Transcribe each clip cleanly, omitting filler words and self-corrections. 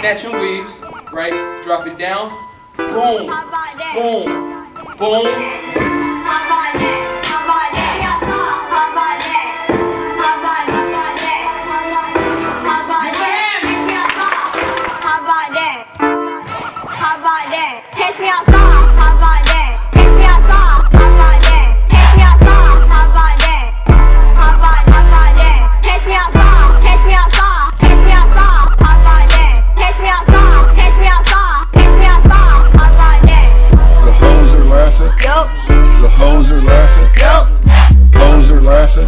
Snatch your leaves, right? Drop it down. Boom, boom, boom.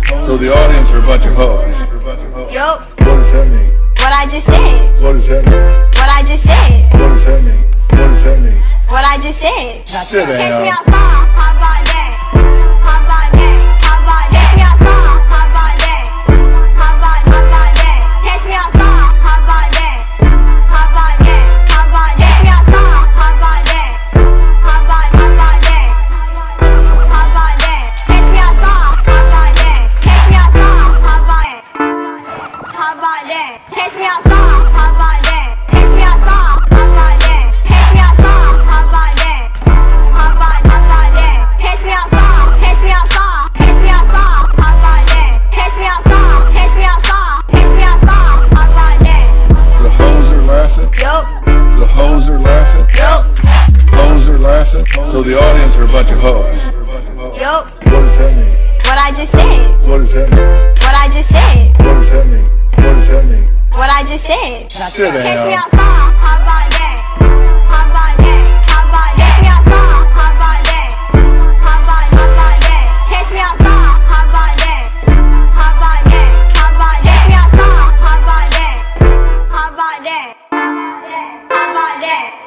So the audience are a bunch of hoes. Yup. What does that mean? What I just said. What does that mean? What I just said. What does that mean? What does that mean? What I just said. Sit down. So the audience are a bunch of hoes. Yup. What does that mean? What I just said. What does that mean? What I just said. What does that mean? What does that mean? What I just said. Sit down.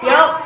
Yup.